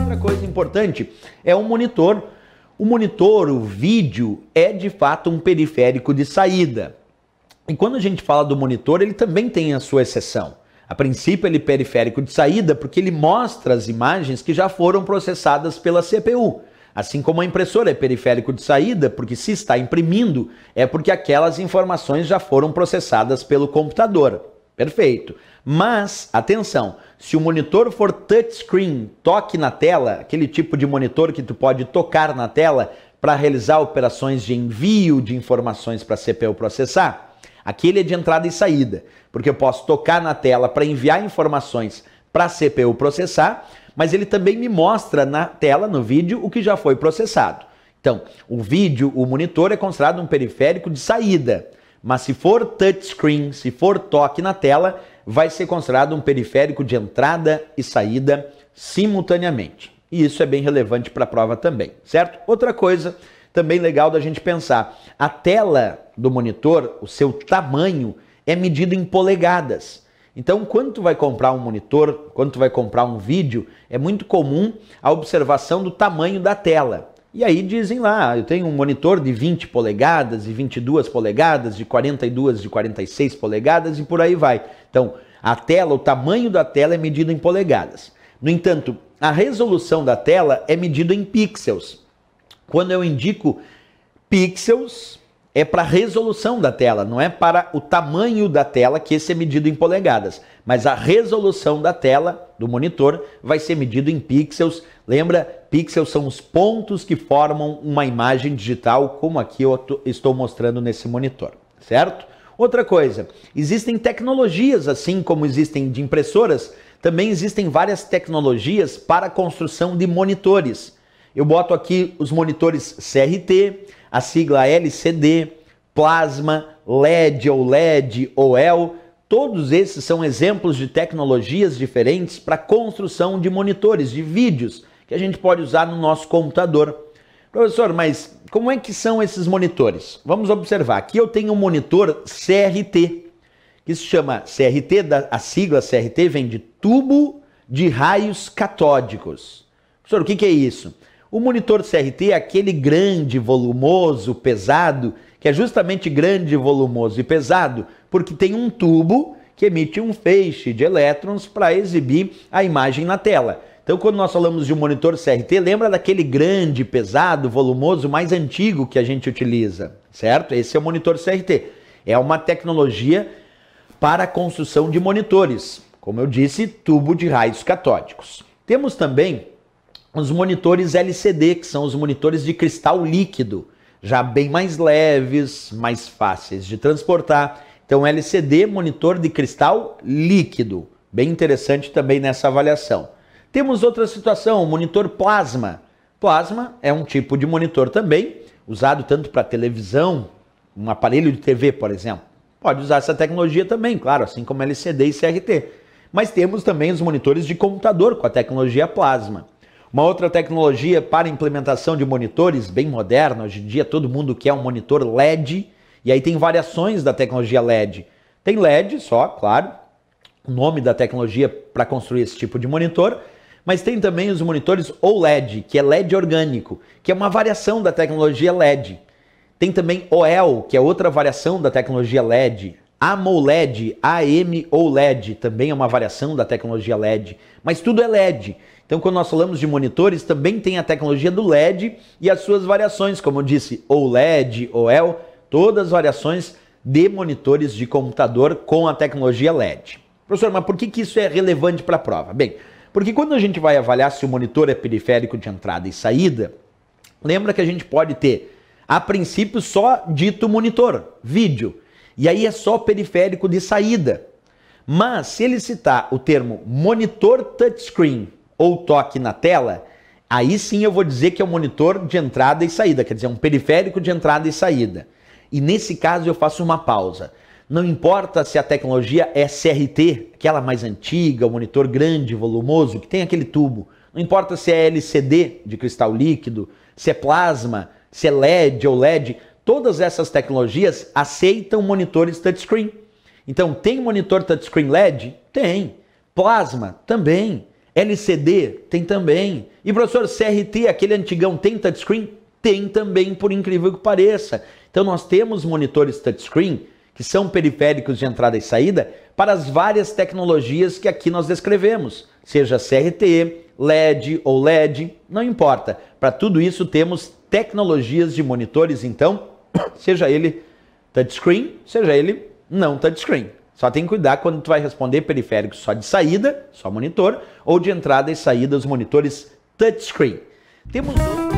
Outra coisa importante é o monitor. O monitor, o vídeo, é de fato um periférico de saída. E quando a gente fala do monitor, ele também tem a sua exceção. A princípio, ele é periférico de saída porque ele mostra as imagens que já foram processadas pela CPU. Assim como a impressora é periférico de saída, porque se está imprimindo, é porque aquelas informações já foram processadas pelo computador. Perfeito. Mas, atenção, se o monitor for touchscreen, toque na tela, aquele tipo de monitor que tu pode tocar na tela para realizar operações de envio de informações para a CPU processar, aquele é de entrada e saída, porque eu posso tocar na tela para enviar informações para a CPU processar, mas ele também me mostra na tela, no vídeo, o que já foi processado. Então, o vídeo, o monitor é considerado um periférico de saída, mas se for touchscreen, se for toque na tela, vai ser considerado um periférico de entrada e saída simultaneamente. E isso é bem relevante para a prova também, certo? Outra coisa também legal da gente pensar, a tela do monitor, o seu tamanho é medido em polegadas. Então, quando tu vai comprar um monitor, quando tu vai comprar um vídeo, é muito comum a observação do tamanho da tela. E aí dizem lá, eu tenho um monitor de 20 polegadas, de 22 polegadas, de 42, de 46 polegadas e por aí vai. Então, a tela, o tamanho da tela é medido em polegadas. No entanto, a resolução da tela é medida em pixels. Quando eu indico pixels, é para a resolução da tela, não é para o tamanho da tela, que esse é medido em polegadas. Mas a resolução da tela, do monitor, vai ser medido em pixels. Lembra, pixels são os pontos que formam uma imagem digital, como aqui eu estou mostrando nesse monitor, certo? Outra coisa, existem tecnologias, assim como existem de impressoras, também existem várias tecnologias para a construção de monitores. Eu boto aqui os monitores CRT, a sigla LCD, plasma, LED, OLED, OEL. Todos esses são exemplos de tecnologias diferentes para construção de monitores, de vídeos, que a gente pode usar no nosso computador. Professor, mas como é que são esses monitores? Vamos observar. Aqui eu tenho um monitor CRT, que se chama CRT, a sigla CRT vem de tubo de raios catódicos. Professor, o que é isso? O monitor CRT é aquele grande, volumoso, pesado, que é justamente grande, volumoso e pesado, porque tem um tubo que emite um feixe de elétrons para exibir a imagem na tela. Então, quando nós falamos de um monitor CRT, lembra daquele grande, pesado, volumoso, mais antigo que a gente utiliza, certo? Esse é o monitor CRT. É uma tecnologia para a construção de monitores, como eu disse, tubo de raios catódicos. Temos também os monitores LCD, que são os monitores de cristal líquido, já bem mais leves, mais fáceis de transportar. Então, LCD, monitor de cristal líquido, bem interessante também nessa avaliação. Temos outra situação, o monitor plasma. Plasma é um tipo de monitor também, usado tanto para televisão, um aparelho de TV, por exemplo. Pode usar essa tecnologia também, claro, assim como LCD e CRT. Mas temos também os monitores de computador com a tecnologia plasma. Uma outra tecnologia para implementação de monitores, bem moderna, hoje em dia todo mundo quer um monitor LED, e aí tem variações da tecnologia LED. Tem LED só, claro, o nome da tecnologia para construir esse tipo de monitor, mas tem também os monitores OLED, que é LED orgânico, que é uma variação da tecnologia LED. Tem também OEL, que é outra variação da tecnologia LED. AMOLED, AMOLED, também é uma variação da tecnologia LED, mas tudo é LED. Então, quando nós falamos de monitores, também tem a tecnologia do LED e as suas variações, como eu disse, OLED, OEL, todas as variações de monitores de computador com a tecnologia LED. Professor, mas por que isso é relevante para a prova? Bem, porque quando a gente vai avaliar se o monitor é periférico de entrada e saída, lembra que a gente pode ter, a princípio, só dito monitor, vídeo. E aí é só periférico de saída. Mas se ele citar o termo monitor touchscreen ou toque na tela, aí sim eu vou dizer que é um monitor de entrada e saída, quer dizer, um periférico de entrada e saída. E nesse caso eu faço uma pausa. Não importa se a tecnologia é CRT, aquela mais antiga, o monitor grande, volumoso, que tem aquele tubo. Não importa se é LCD, de cristal líquido, se é plasma, se é LED ou LED. Todas essas tecnologias aceitam monitores touchscreen. Então, tem monitor touchscreen LED? Tem. Plasma? Também. LCD tem também. E professor, CRT, aquele antigão, tem touchscreen? Tem também, por incrível que pareça. Então nós temos monitores touchscreen, que são periféricos de entrada e saída, para as várias tecnologias que aqui nós descrevemos, seja CRT, LED, OLED, não importa. Para tudo isso temos tecnologias de monitores, então, seja ele touchscreen, seja ele não touchscreen. Só tem que cuidar quando tu vai responder periféricos só de saída, só monitor, ou de entrada e saída, os monitores touchscreen. Temos